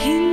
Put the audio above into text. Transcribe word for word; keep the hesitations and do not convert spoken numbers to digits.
He